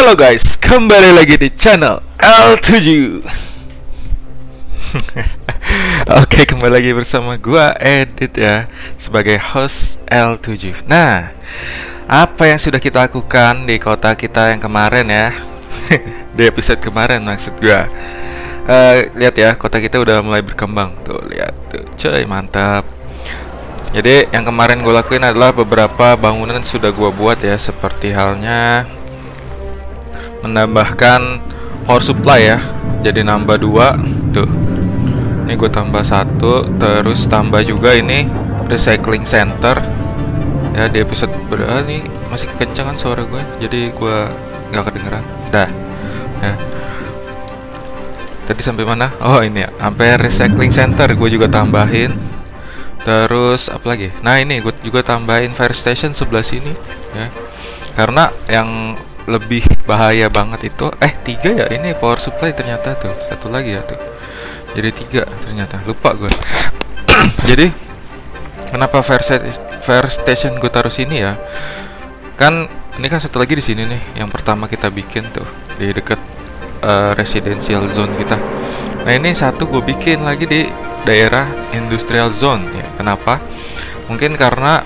Halo guys, kembali lagi di channel L7. Oke, kembali lagi bersama gua Edit ya, sebagai host L7. Nah, apa yang sudah kita lakukan di kota kita yang kemarin ya, di episode kemarin maksud gua. Lihat ya, kota kita udah mulai berkembang. Tuh, lihat tuh, coy, mantap. Jadi yang kemarin gue lakuin adalah beberapa bangunan sudah gua buat ya, seperti halnya menambahkan power supply ya, jadi nambah 2 tuh, ini gue tambah 1, terus tambah juga ini recycling center ya. Di episode berani masih kekencangan suara gue, jadi gue nggak kedengeran dah ya. Tadi sampai mana? Oh ini ya, sampai recycling center gue juga tambahin. Terus apa lagi? Nah ini gue juga tambahin fire station sebelah sini ya, karena yang lebih bahaya banget itu 3 ya, ini power supply ternyata tuh, satu lagi ya tuh, jadi 3 ternyata, lupa gue. Jadi kenapa fire station gue taruh sini ya, kan ini kan satu lagi di sini nih, yang pertama kita bikin tuh di deket residential zone kita. Nah ini satu gue bikin lagi di daerah industrial zone ya. Kenapa? Mungkin karena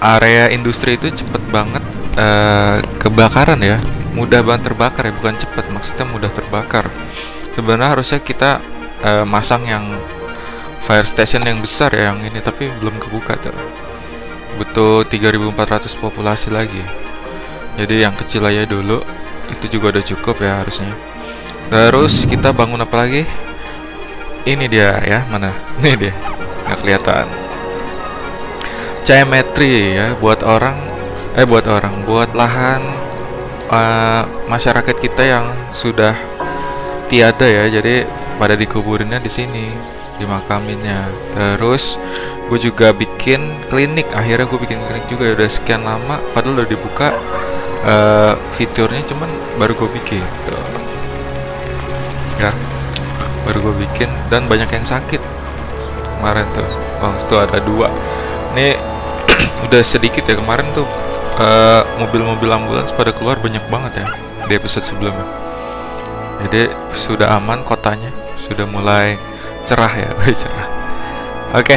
area industri itu cepet banget kebakaran ya, mudah banget terbakar ya, bukan cepet, maksudnya mudah terbakar. Sebenarnya harusnya kita masang yang fire station yang besar ya, yang ini, tapi belum kebuka tuh, butuh 3.400 populasi lagi. Jadi yang kecil aja dulu, itu juga udah cukup ya harusnya. Terus kita bangun apa lagi? Ini dia ya, mana? Ini dia, nggak kelihatan. Cemetery ya, buat lahan masyarakat kita yang sudah tiada ya, jadi pada dikuburinnya di sini, dimakaminnya. Terus gue juga bikin klinik, akhirnya gue bikin klinik juga, udah sekian lama, padahal udah dibuka fiturnya, cuman baru gue bikin tuh. Ya, baru gue bikin, dan banyak yang sakit kemarin tuh, waktu itu ada 2 nih. Udah sedikit ya kemarin tuh, mobil-mobil ambulans pada keluar banyak banget ya di episode sebelumnya. Jadi sudah aman kotanya, sudah mulai cerah ya. Oke.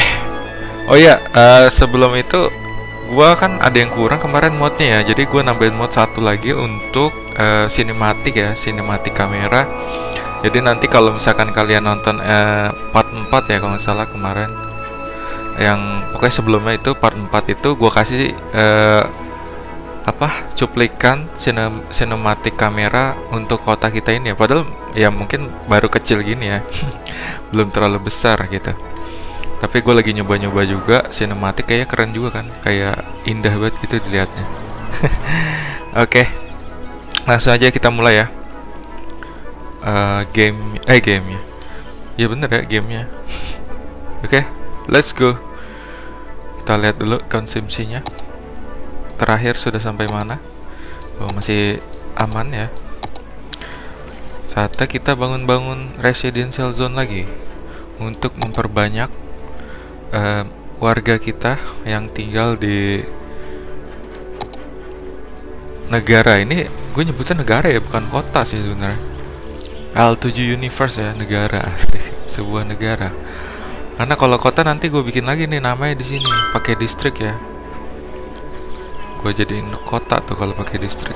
Oh ya, sebelum itu gua kan ada yang kurang kemarin modnya ya, jadi gua nambahin mod 1 lagi untuk sinematik ya, sinematik kamera. Jadi nanti kalau misalkan kalian nonton part 4 ya kalau nggak salah kemarin, yang pokoknya sebelumnya itu part 4 itu gue kasih cuplikan sinematik kamera untuk kota kita ini ya, padahal ya mungkin baru kecil gini ya, belum terlalu besar gitu, tapi gue lagi nyoba-nyoba juga sinematik, kayaknya keren juga kan, kayak indah banget gitu dilihatnya. Oke, langsung aja kita mulai ya. Gamenya. Oke, let's go. Kita lihat dulu konsumsinya. Terakhir sudah sampai mana? Oh, masih aman ya. Saatnya kita bangun-bangun residential zone lagi untuk memperbanyak warga kita yang tinggal di negara ini. Gue nyebutnya negara ya, bukan kota sih sebenarnya. L7 Universe ya, negara. Sebuah negara. Karena kalau kota nanti gue bikin lagi nih namanya di sini, pakai distrik ya. Gue jadiin kota tuh kalau pakai distrik.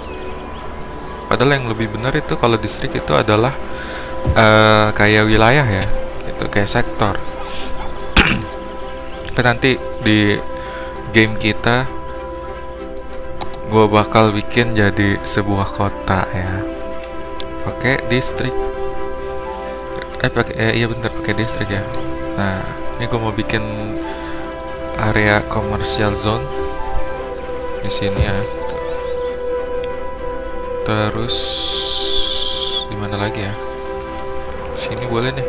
Padahal yang lebih benar itu kalau distrik itu adalah kayak wilayah ya, gitu, kayak sektor. Tapi nanti di game kita gue bakal bikin jadi sebuah kota ya. Pakai distrik. Pakai distrik ya. Nah, ini gue mau bikin area commercial zone di sini ya. Terus di mana lagi ya? Sini boleh nih.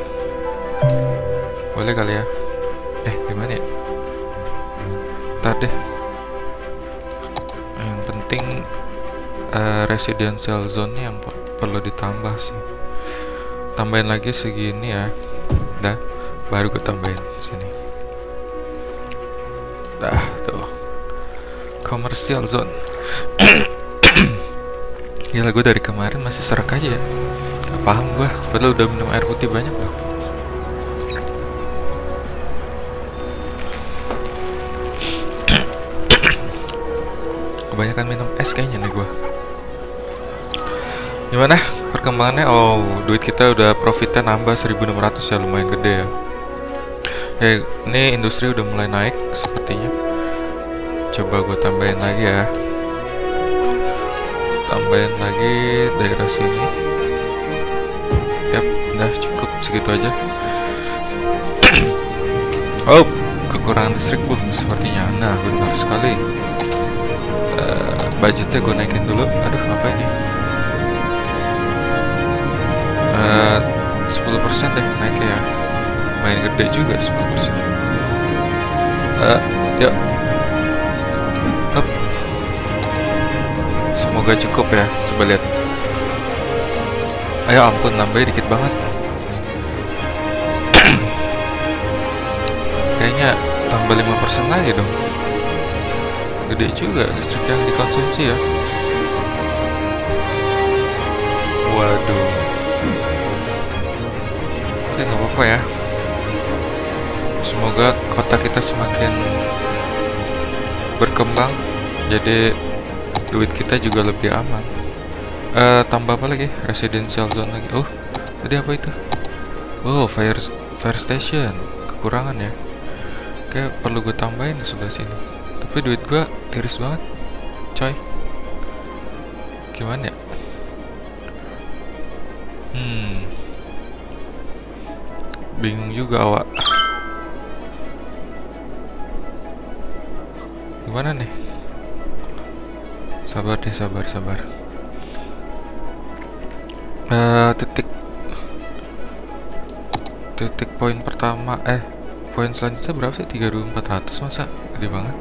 Boleh kali ya? Di mana ya? Ntar deh. Yang penting residential zone yang perlu ditambah sih. Tambahin lagi segini ya. Dah. Baru gue tambahin sini. Dah tuh, commercial zone. Gila, gue dari kemarin masih serak aja ya. Gak paham gue, padahal udah minum air putih banyak loh. Kebanyakan minum es kayaknya nih gue. Gimana perkembangannya? Oh, duit kita udah profitnya nambah 1.600 ya, lumayan gede ya. Hey, ini industri udah mulai naik sepertinya. Coba gue tambahin lagi ya. Tambahin lagi daerah sini. Yap, udah cukup segitu aja. Oh, kekurangan listrik bu, sepertinya. Nah, benar sekali. Budgetnya gue naikin dulu. Aduh, apa ini? 10% deh naiknya ya. Main gede juga 10%. Yuk. Up. Semoga cukup ya. Coba lihat. Ayo ampun, nambahnya dikit banget. Kayaknya tambah 5% lagi dong. Gede juga listrik yang dikonsumsi ya. Waduh. Oke, nggak apa-apa ya. Semoga kota kita semakin berkembang, jadi duit kita juga lebih aman. Tambah apa lagi? Residential zone lagi. Oh, tadi apa itu? Oh, fire station. Kekurangan ya. Oke, perlu gue tambahin di sebelah sini. Tapi duit gue tiris banget, coy. Gimana ya? Bingung juga awak. Gimana nih? Sabar deh, sabar. Titik poin pertama, poin selanjutnya berapa sih? 3.400, masa gede banget.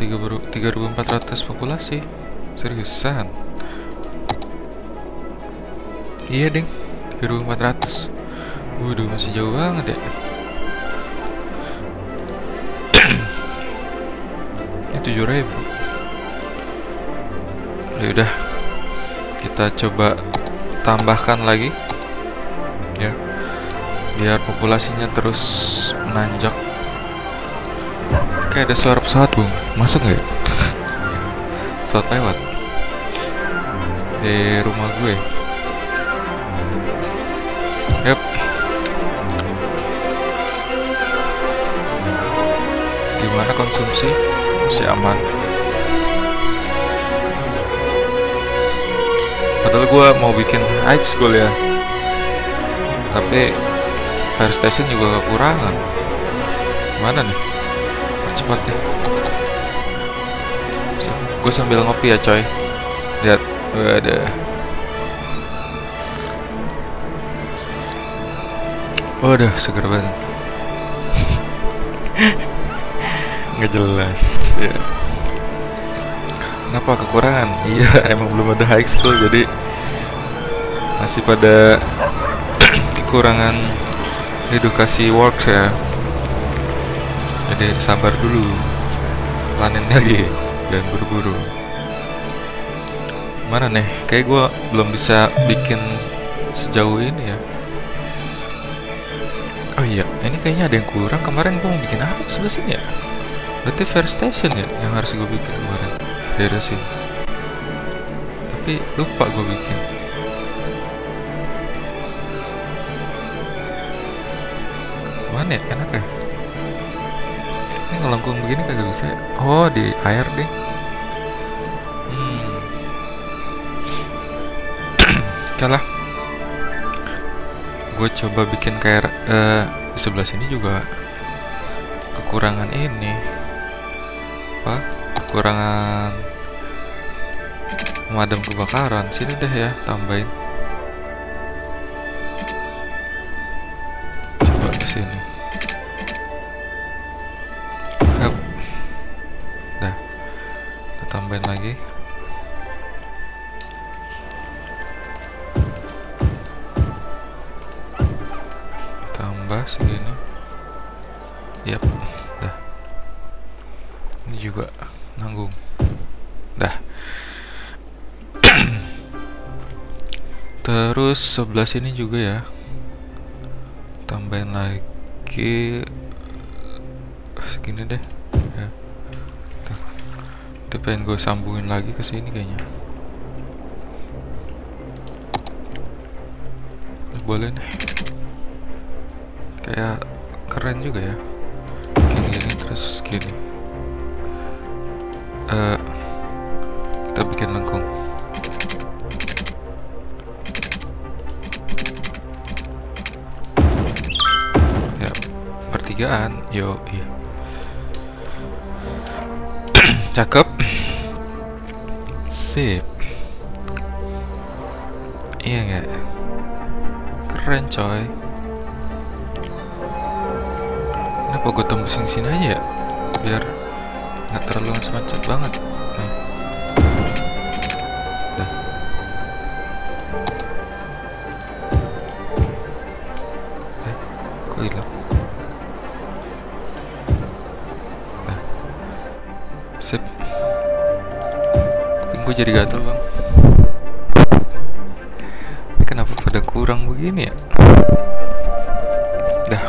3.400 populasi, seriusan? Iya ding, 3.400. Waduh, masih jauh banget ya. 7.000. Ya udah, kita coba tambahkan lagi ya, biar populasinya terus menanjak. Oke, ada suara pesawat bung, masuk nggak ya? Pesawat lewat di rumah gue. Yap. Gimana konsumsi? Masih aman. Padahal gue mau bikin high school ya, tapi fire station juga kekurangan. Mana nih? Percepat deh. Gue sambil ngopi ya coy. Lihat, gue ada. Waduh, seger banget. Nggak jelas. Ya. Kenapa kekurangan? Iya, emang belum ada high school, jadi masih pada kekurangan edukasi works ya. Jadi sabar dulu, panen lagi dan buru-buru. Mana nih? Kayak gue belum bisa bikin sejauh ini ya. Oh iya, ini kayaknya ada yang kurang. Kemarin gue mau bikin apa sebelah sini ya? Berarti fire station ya yang harus gue bikin kemarin dari sini, tapi lupa gue bikin. Mana ya enak ya? Ini ngelengkung begini kagak bisa. Oh, di air deh. Oke lah, gue coba bikin kayak di sebelah sini juga kekurangan ini apa? Kekurangan pemadam kebakaran. Sini deh ya, tambahin. Coba ke sini. Yap. Dah. Kita tambahin lagi. Tambah segini. Yap. Dah. Ini juga nanggung. dah. Terus sebelah sini juga ya, tambahin lagi segini deh ya. Itu pengen gue sambungin lagi ke sini kayaknya. Ini boleh nih, kayak keren juga ya, gini terus gini. Kita bikin lengkung. Ya, pertigaan. Yo, iya. Cakep. Sip. Iya nggak? Keren coy. Kenapa gue tembusin sini aja ya? Biar nggak terlalu macet banget. Nih. Dah. Dah. Kok hilang? Dah. Sip. Kuping gue jadi gatal bang. Ini kenapa pada kurang begini ya? Dah.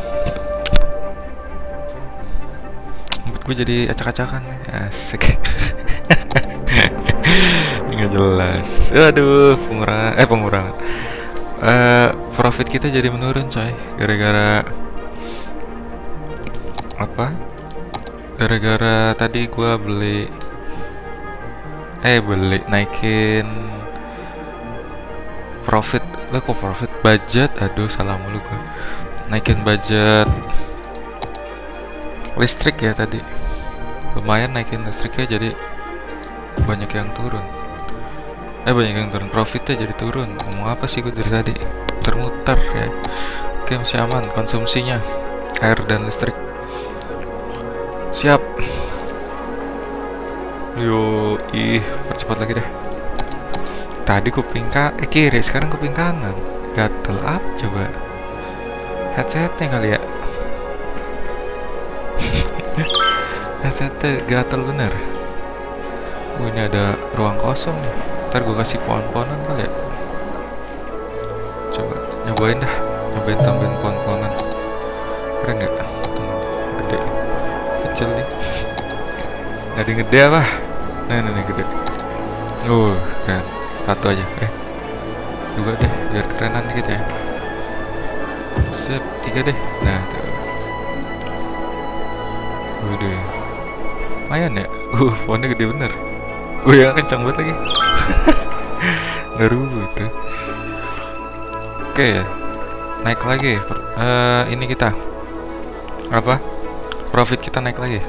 Gue jadi acak-acakan. Asik. Nggak jelas. Aduh, pengurangan. Profit kita jadi menurun coy, gara-gara apa? Gara-gara tadi gue beli naikin profit. Kok profit? Budget. Aduh, salah mulu gue. Naikin budget listrik ya tadi, lumayan naikin listriknya, jadi banyak yang turun. Profitnya jadi turun. Ngomong apa sih gue dari tadi, muter-muter ya. Oke, masih aman konsumsinya, air dan listrik. Siap. Yo, ih, percepat lagi deh. Tadi kuping kiri, sekarang kuping kanan. Gatel up coba. Headsetnya kali ya. Headsetnya gatel bener. Ini ada ruang kosong nih. Ntar gue kasih pohon-pohonan kali ya. Coba nyobain dah, nyobain tambahin pohon-pohonan. Keren gak? Gede, kecil nih. Gak ada yang gede apa? Nah gede. Keren. Satu aja. Juga deh, biar kerenan dikit ya. Sip, 3 deh. Nah tuh. Waduh, lumayan ya. Pohonnya gede bener. Gue yang kencang banget lagi. Nggak rubuh tuh. Oke, naik lagi. Ini kita apa? Profit kita naik lagi.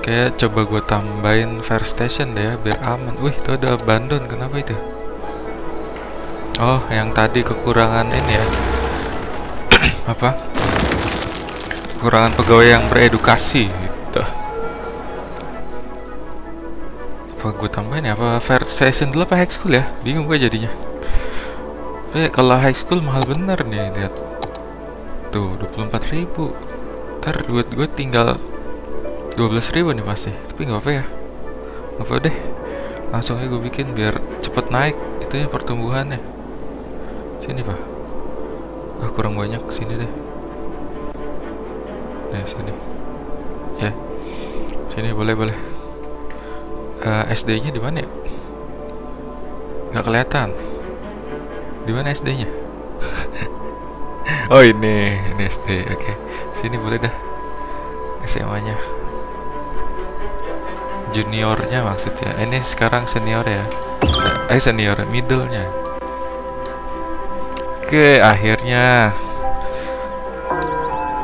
Oke, coba gue tambahin fire station deh ya, biar aman. Itu ada abandon. Kenapa itu? Oh, yang tadi kekurangan ini ya. Apa? Kekurangan pegawai yang beredukasi gitu. Apa gue tambahin ya? Apa fair session dulu apa high school ya? Bingung gue jadinya. Tapi kalau high school mahal bener nih, lihat. Tuh, 24.000. Ntar duit gue tinggal 12.000 nih pasti. Tapi nggak apa ya. Nggak apa deh. Langsung aja gue bikin biar cepet naik itu ya pertumbuhannya. Sini, Pak. Kurang banyak, sini deh. Nah, sini ya, sini boleh. SD nya di mana ya? Nggak kelihatan di mana SD nya. Oh, ini SD. Oke. Sini boleh dah. SMA nya, juniornya maksudnya. Ini sekarang senior ya. Senior, middle nya. Oke, akhirnya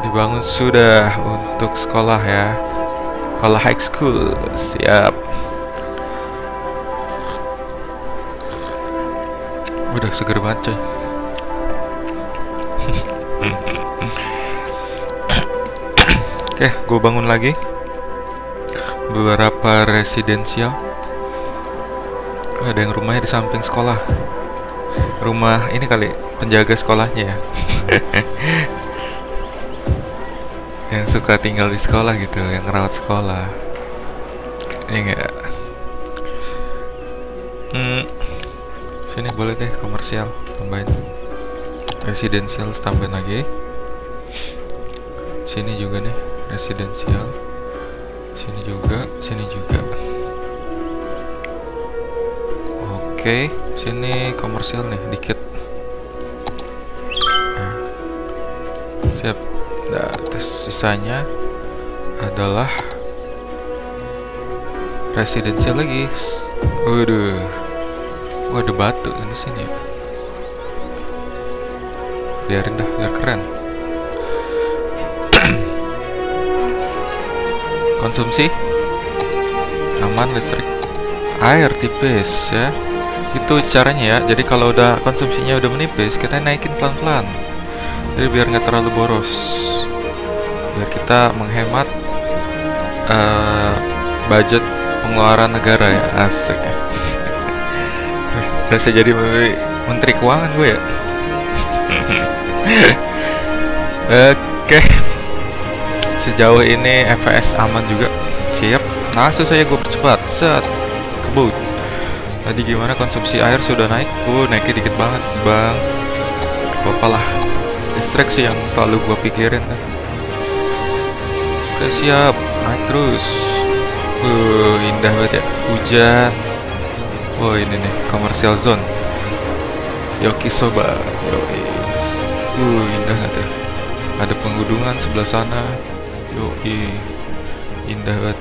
dibangun sudah untuk sekolah ya, kalau high school. Siap. Udah seger banget coy. Oke, gue bangun lagi beberapa residensial. Ada yang rumahnya di samping sekolah. Rumah ini kali penjaga sekolahnya ya. Yang suka tinggal di sekolah gitu, yang ngerawat sekolah. Iya nggak? Sini boleh deh, komersial tambahin, residential tambahin lagi. Sini juga nih residential, sini juga, sini juga. Oke, sini komersial nih dikit. Nah, siap. Nah, terus sisanya adalah residential lagi. Waduh. Wah, ada batu ini sini. Biarin dah, biar keren. Konsumsi aman, listrik, air tipis ya. Itu caranya ya. Jadi kalau udah konsumsinya udah menipis, kita naikin pelan-pelan. Jadi biar nggak terlalu boros. Biar kita menghemat budget pengeluaran negara ya. Asik ya. Bisa jadi menteri keuangan gue ya. Oke. Sejauh ini FPS aman juga. Siap. Langsung saja gue percepat. Set. Kebut. Tadi gimana konsumsi air sudah naik? Naiknya dikit banget, Bang. Apalah. Listrik sih yang selalu gue pikirin tuh. Oke, siap. Naik terus. Indah banget ya. Hujan. Oh, ini nih commercial zone Yokisoba. Yois. Indah banget ya. Ada pegunungan sebelah sana. Yoi. Indah banget.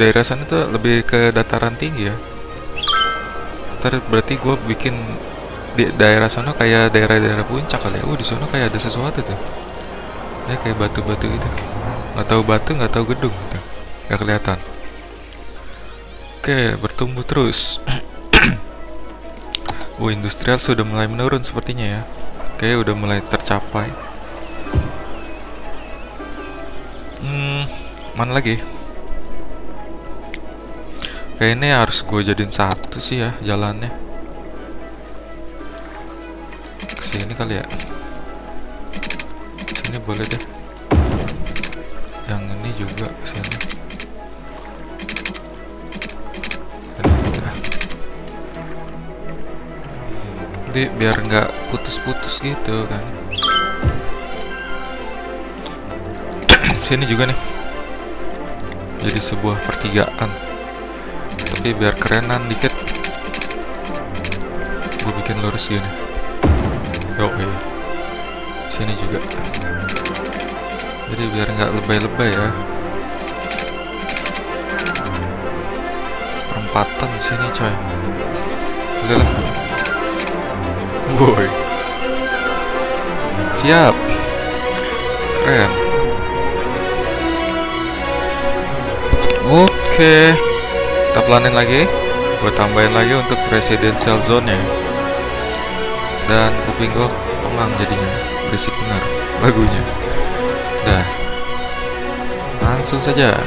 Daerah sana tuh lebih ke dataran tinggi ya. Ntar berarti gue bikin di daerah sana kayak daerah-daerah puncak kali ya. Di sana kayak ada sesuatu tuh. Ya kayak batu-batu gitu. Gak tahu batu, gak tahu gedung gitu. Gak kelihatan. Oke, bertumbuh terus. Industrial sudah mulai menurun sepertinya ya. Oke, udah mulai tercapai. Mana lagi? Kayaknya ini harus gue jadiin satu sih ya jalannya. Kesini kali ya. Sini boleh deh. Yang ini juga kesini. Biar nggak putus-putus gitu kan. Sini juga nih. Jadi sebuah pertigaan. Tapi biar kerenan dikit. Gue bikin lurus gini. Oke. Sini juga. Jadi biar nggak lebay-lebay ya. Perempatan sini coy. Udah lah. Boy. Siap. Keren. Oke. Kita pelanin lagi. Gue tambahin lagi untuk residential zone-nya. Dan kuping gue pengang jadinya. Berisik benar lagunya. Dah. Langsung saja.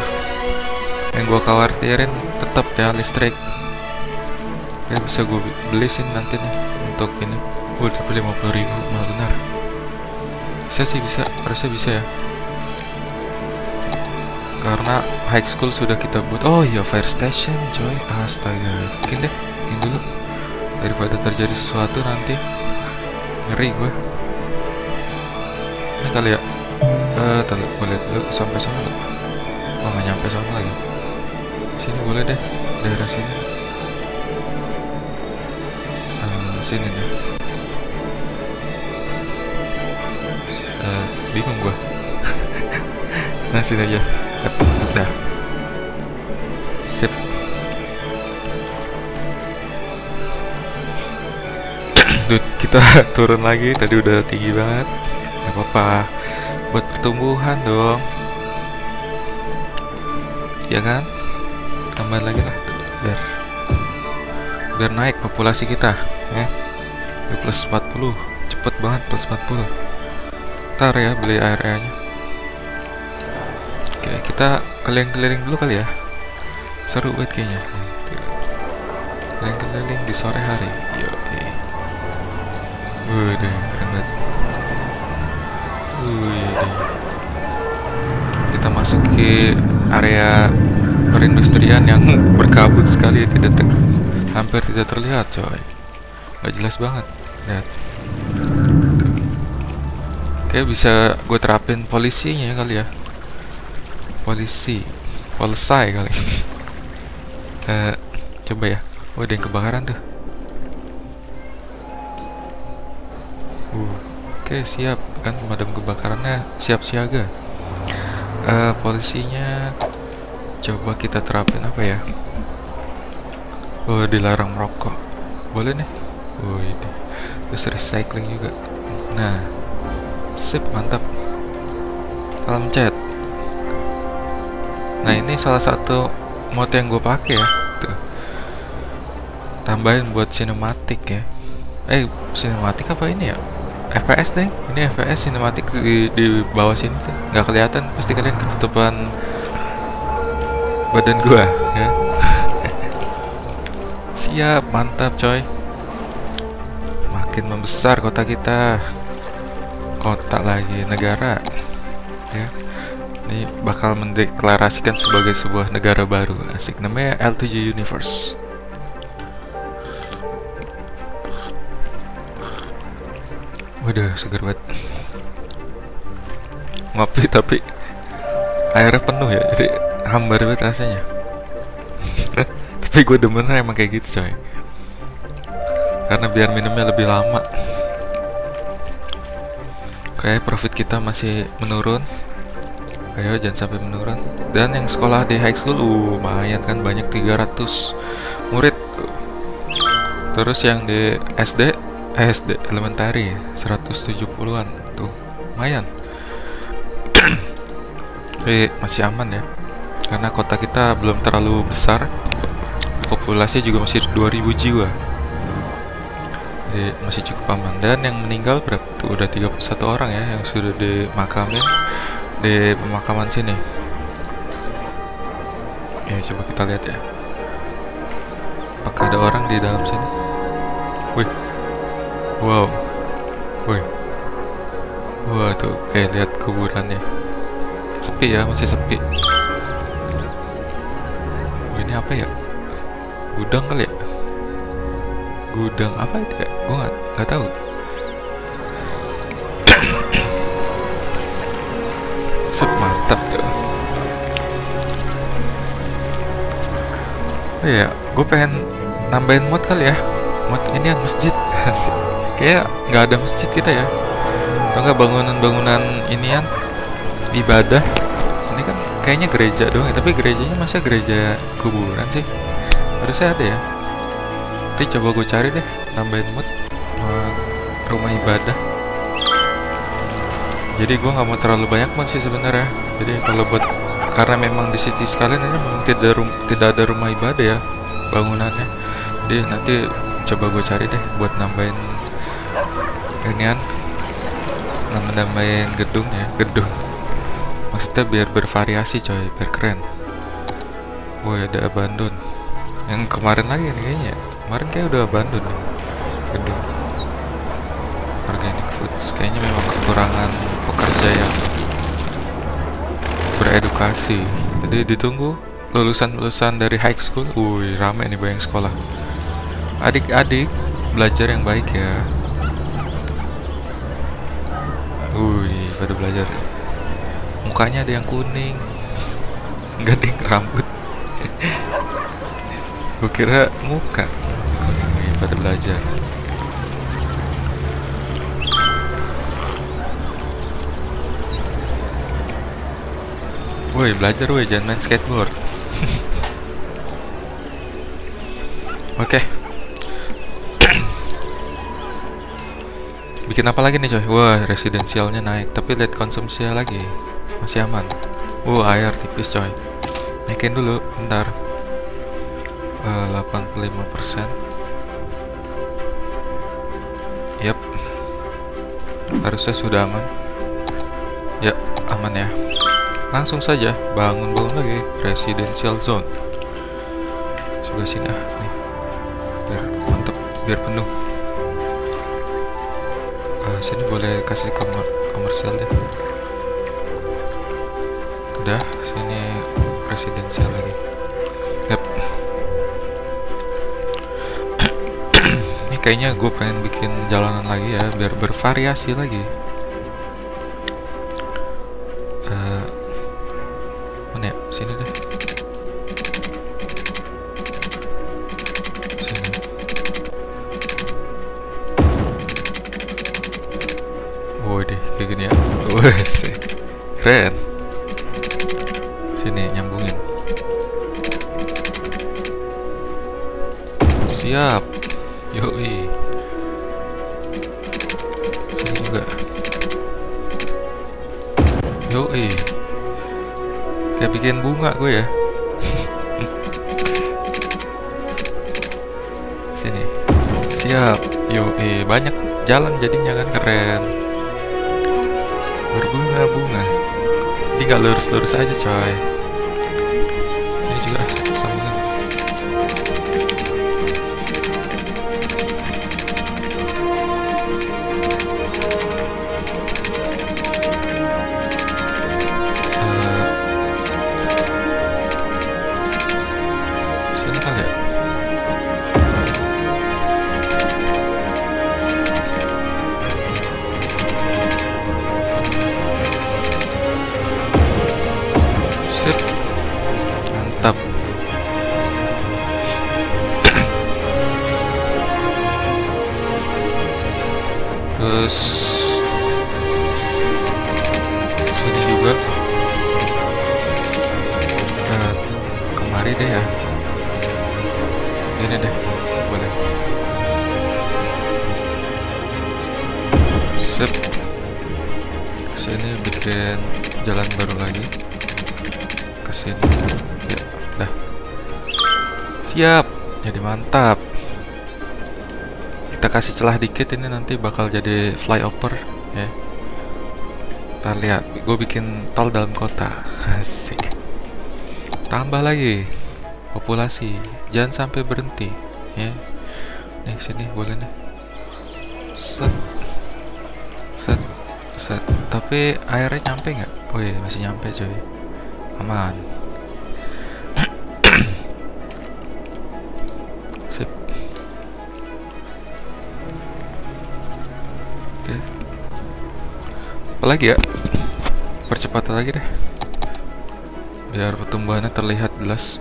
Yang gue khawatirin tetap ya listrik. Ya bisa gue beli sih nanti nih. Untuk ini, tapi 50.000 malah benar. Bisa sih, bisa, harusnya bisa ya. Karena high school sudah kita buat. Oh iya, fire station, coy. Astaga, mungkin deh, ini dulu daripada terjadi sesuatu nanti. Ngeri gue. Ini kali ya. Gue lihat dulu sampai sana. Oh, nggak nyampe sana lagi. Sini boleh deh, daerah sini. Sini nih. Bingung gua. Nah, sini aja. Dah. Sip. Dude, kita turun lagi. Tadi udah tinggi banget. Gak apa-apa. Buat pertumbuhan dong. Ya kan? Tambah lagi lah. Biar naik populasi kita. Plus 40 cepet banget, plus 40. Ntar ya beli area-nya. Oke, kita keliling-keliling dulu kali ya, seru banget kayaknya. Keliling-keliling di sore hari. Oke. Keren banget. Kita masuk ke area perindustrian yang berkabut sekali, tidak hampir tidak terlihat coy, nggak jelas banget. Lihat, kayak bisa gue terapin polisinya kali ya, polisi kali. Coba ya, oh ada yang kebakaran tuh. Oke, siap kan pemadam kebakarannya, siap siaga. Polisinya coba kita terapin apa ya? Oh, dilarang merokok, boleh nih. Oh ini, terus recycling juga. Nah, sip, mantap. Salam chat. Nah ini salah satu mod yang gue pakai ya. Tuh, tambahin buat sinematik ya. Sinematik apa ini ya? FPS deh, ini FPS sinematik di bawah sini tuh nggak kelihatan, pasti kalian ketutupan badan gua ya. Siap, mantap coy, makin membesar kota kita, kota lagi negara ya. Ini bakal mendeklarasikan sebagai sebuah negara baru, asik, namanya L7 Universe. Waduh, seger banget. Ngopi tapi airnya penuh ya, jadi hambar banget rasanya. Tapi gue demen emang kayak gitu coy, karena biar minumnya lebih lama. Kayak profit kita masih menurun, ayo jangan sampai menurun. Dan yang sekolah di high school lumayan kan, banyak 300 murid. Terus yang di SD elementari 170-an tuh, lumayan. Masih aman ya, karena kota kita belum terlalu besar, populasi juga masih 2000 jiwa. Jadi masih cukup aman. Dan yang meninggal berapa tuh, udah 31 orang ya yang sudah dimakamin di pemakaman sini ya. Coba kita lihat ya, apakah ada orang di dalam sini. Wih, wow, woi, wah tuh kayak lihat kuburannya, sepi ya, masih sepi. Ini apa ya? Gudang kali ya? Gudang apa itu ya? Gue nggak tahu. Sep, mantap tuh. Iya, gue pengen nambahin mod kali ya. Mod ini yang masjid. Kayak nggak ada masjid kita ya, atau nggak bangunan-bangunan inian ibadah. Ini kan kayaknya gereja doang ya, tapi gerejanya masa gereja kuburan sih, harusnya ada ya. Nanti coba gue cari deh, nambahin mod rumah ibadah. Jadi gue nggak mau terlalu banyak mod sih sebenarnya. Jadi kalau buat, karena memang di city sekalian ini memang tidak ada rumah ibadah ya bangunannya. Jadi nanti coba gue cari deh buat nambahin inian, nambahin gedung ya, gedung maksudnya biar bervariasi coy, biar keren. Woi ada abandon yang kemarin lagi nih kayaknya, kemarin kayak udah abandon ya. Gedung organic foods kayaknya memang kekurangan pekerja yang beredukasi, jadi ditunggu lulusan-lulusan dari high school. Woi rame nih, banyak sekolah. Adik-adik belajar yang baik ya. Wih, pada belajar. Mukanya ada yang kuning, nggak ada yang rambut. Gue kira muka. Wih, pada belajar. Woi belajar, woi jangan main skateboard. Oke. Bikin apa lagi nih coy? Wah residensialnya naik, tapi lihat konsumsinya lagi masih aman. Wah air tipis coy, naikin dulu bentar. 85%. Yap, harusnya sudah aman ya, aman ya. Langsung saja bangun lagi residential zone sebelah sini ah, nih biar mantep, biar penuh. Sini boleh kasih komersial deh. Udah, sini residensial lagi. kayaknya gue pengen bikin jalanan lagi ya, biar bervariasi lagi. Mana ya? Sini deh. Sini. Woi deh, kayak gini ya. Wes, keren. Sini nyambungin. Siap. Yoi. Sini juga. Yoi. Kayak bikin bunga gue ya. Sini. Siap. Yoi, banyak jalan jadinya kan, keren. Berbunga-bunga. Tinggal lurus-lurus aja, coy. Ini juga sambungin. Mantap. Terus sini juga. Nah, kemari deh ya. Ini deh, boleh. Sip. Sini bikin jalan baru lagi. Kesini, ya, dah. Siap, jadi mantap. Kita kasih celah dikit, ini nanti bakal jadi flyover, ya. Ntar lihat, gue bikin tol dalam kota, asik. Tambah lagi, populasi, jangan sampai berhenti, ya. Nih sini boleh nih. Set, set, set. Tapi airnya nyampe nggak? Oh iya, masih nyampe coy. Aman. Sip. Oke. Apa lagi ya? Percepat lagi deh. Biar pertumbuhannya terlihat jelas.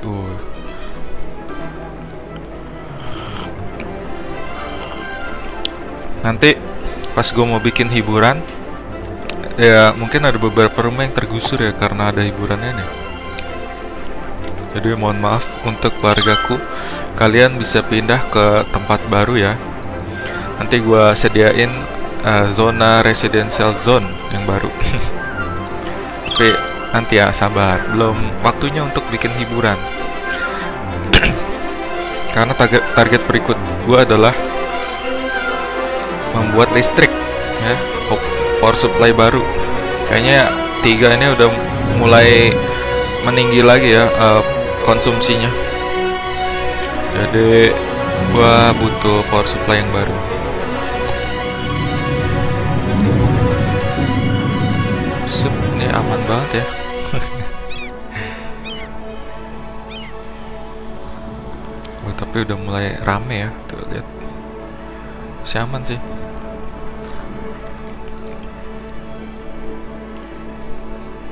Nanti pas gue mau bikin hiburan, ya mungkin ada beberapa rumah yang tergusur ya karena ada hiburannya nih. Jadi mohon maaf untuk wargaku, kalian bisa pindah ke tempat baru ya. Nanti gua sediain zona residential zone yang baru. Tapi nanti ya, sabar, belum waktunya untuk bikin hiburan. Karena target berikut gua adalah membuat listrik ya. Power supply baru, kayaknya tiga ini udah mulai meninggi lagi ya konsumsinya. Jadi gua butuh power supply yang baru. Sip, ini aman banget ya. Tapi udah mulai rame ya, tuh lihat, masih aman sih.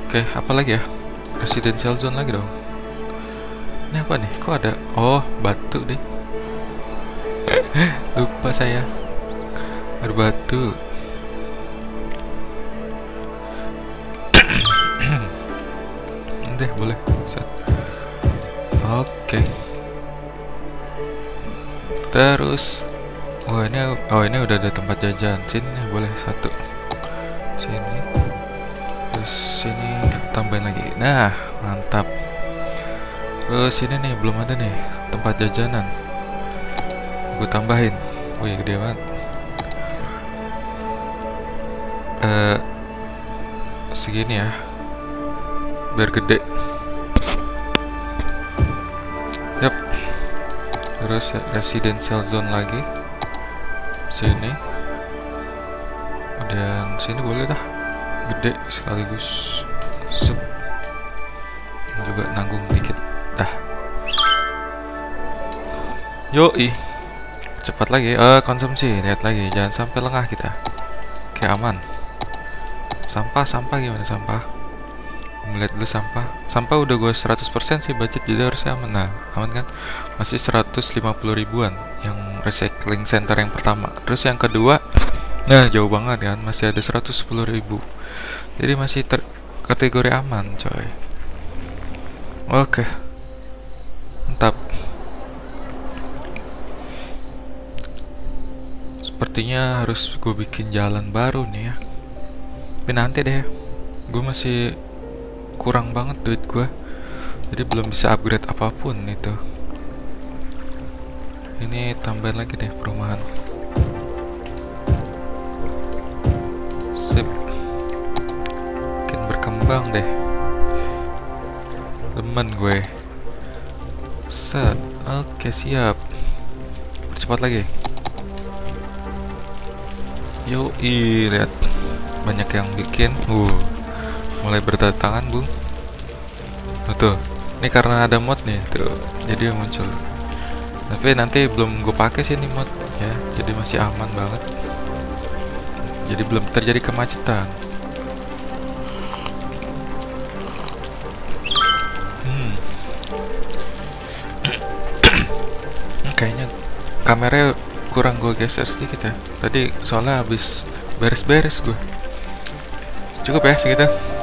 Oke, apa lagi ya? Residential zone lagi dong. Ini apa nih? Kok ada? Oh, batu deh. Lupa saya. Ada batu. Deh, boleh. Oke. Terus, wah ini, oh ini udah ada tempat jajan. Sini boleh satu. Sini. Sini tambahin lagi. Nah, mantap. Terus sini nih belum ada nih tempat jajanan. Gue tambahin. Wih, gede banget. Segini ya. Biar gede. Yap. Terus residential zone lagi. Sini. Dan sini boleh dah. Gede sekaligus. Sup. Juga nanggung dikit dah. Yoi, cepat lagi, konsumsi, lihat lagi, jangan sampai lengah kita. Oke, aman. Sampah gimana sampah? Melihat dulu sampah. Sampah udah gue 100% sih budget, jadi harusnya aman. Nah, aman kan? Masih 150 ribuan yang recycling center yang pertama. Terus yang kedua, nah jauh banget kan, masih ada 110 ribu. Jadi masih kategori aman coy. Oke, mantap. Sepertinya harus gue bikin jalan baru nih ya. Tapi nanti deh, gue masih kurang banget duit gue, jadi belum bisa upgrade apapun itu. Ini tambahin lagi deh perumahan. Sip, bikin berkembang deh. Temen gue. Set, oke siap. Percepat lagi. Yoi, lihat banyak yang bikin. Mulai berdatangan, Bung. Tuh. Ini karena ada mod nih, tuh. Jadi muncul. Tapi nanti belum gue pakai sih ini mod ya. Jadi masih aman banget. Jadi belum terjadi kemacetan. Kayaknya kameranya kurang gue geser sedikit ya tadi, soalnya habis beres-beres gue. Cukup ya segitu.